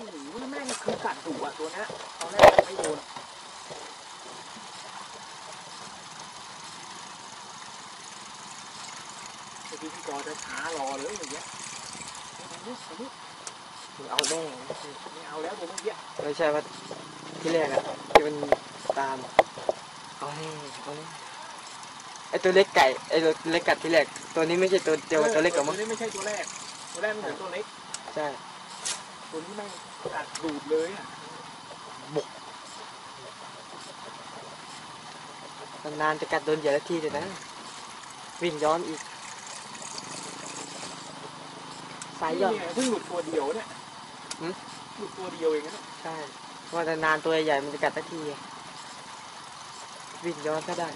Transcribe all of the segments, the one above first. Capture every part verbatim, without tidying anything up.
โอ้โหแม่นี่คือกัดดุอ่ะตัวนี้ตอนแรกไม่โดนจะดีที่จอจะช้ารอเลยอย่างเงี้ยเอาแม่ไม่เอาแล้วผมเมื่อกี้ไม่ใช่ว่าที่แรกอะที่มันตามเอาให้เอาให้ไอตัวเล็กไก่ไอตัวเล็กกัดที่แรกตัวนี้ไม่ใช่ตัวเดียวตัวเล็กกับมันตัวนี้ไม่ใช่ตัวแรกตัวแรกมันเหมือนตัวเล็กใช่ตัวนี้แม่งกัดดูดเลยอะบุกนานๆจะกัดโดนเยอะทีเลยนะวิ่งย้อนอีกสายหยอดเพิ่งหลุดตัวเดียวเนี่ยหลุดตัวเดียวเองนะใช่ว่านานๆตัวใหญ่มันจะกัดสักทีวิ่งย้อนก็ได้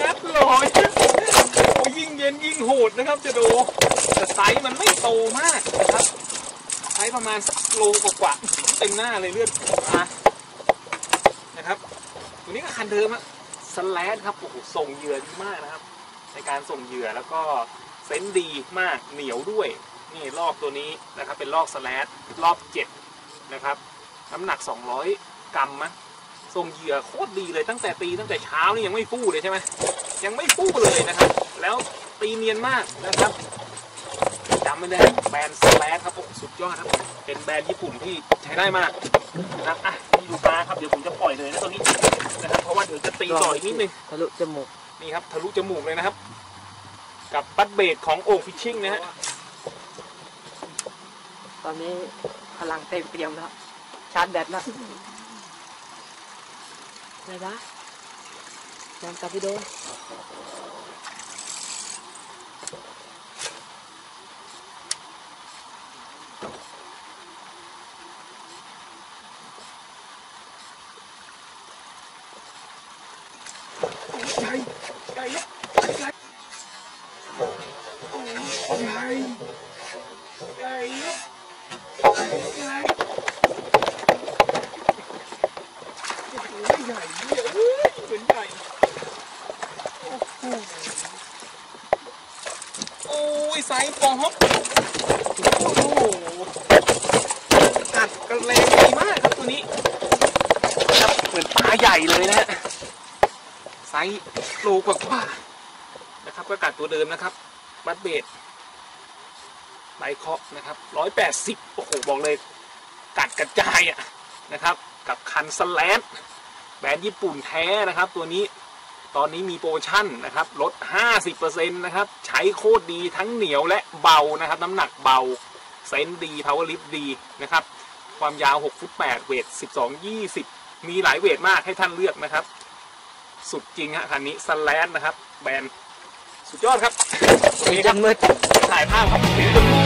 นัดลอยยิ่งเย็นยิ่งโหดนะครับจะดูแต่ไซส์มันไม่โตมากนะครับไซส์ประมาณโลกว่าเต็มหน้าเลยเลือดอ่ะนะครับตัวนี้ก็คันเดิมอะสแลดครับโอ้โหส่งเหยื่อดีมากนะครับในการส่งเหยื่อแล้วก็เซนส์ดีมากเหนียวด้วยนี่ลอกตัวนี้นะครับเป็นลอกสแลดรอบเจ็ดนะครับน้ำหนักสองร้อยกรัมมั้งส่งเหยื่อโคตรดีเลยตั้งแต่ตีตั้งแต่เช้านี่ยังไม่ฟู่เลยใช่ไหมยังไม่ฟู่เลยนะครับแล้วตีเนียนมากนะครับจำไม่ได้แบรนด์สแลดครับโอ้สุดยอดครับเป็นแบรนด์ญี่ปุ่นที่ใช้ได้มากนะครับอ่ะดูปลาครับเดี๋ยวผมจะปล่อยเลยนะตรงนี้นะครับเพราะว่าเดี๋ยวจะตีต่ออีกนิดนึงทะลุจมูกนี่ครับทะลุจมูกเลยนะครับกับบัตเบดของโอ่งฟิชชิ่งนะฮะตอนนี้พลังเต็มเปี่ยมแล้วชาร์จแบตแล้วอะไรวะนำกลับไปโดนใหญ่ใหญ่ใหญ่ใหญ่ใหญ่ใหญ่ไซส์ปอฮอปโอ้โหกัดกระเลงดีมากครับตัวนี้ครับเหมือนปลาใหญ่เลยนะฮะไซส์โลกว่าๆนะครับก็กัดตัวเดิมนะครับบัตเบดใบเคาะนะครับร้อยแปดสิบโอ้โหบอกเลยกัดกระจายอะนะครับกับคันสแลดแบรนด์ญี่ปุ่นแท้นะครับตัวนี้ตอนนี้มีโปรโมชั่นนะครับลด ห้าสิบเปอร์เซ็นต์ นะครับใช้โคตรดีทั้งเหนียวและเบานะครับน้ำหนักเบาเซนส์ดี power lift ดีนะครับความยาวหกฟุตแปดเวทสิบสอง ยี่สิบมีหลายเวทมากให้ท่านเลือกนะครับสุดจริงฮะคันนี้สแลดนะครับแบรนด์สุดยอดครับมีจังมือถ่ายภาพครับ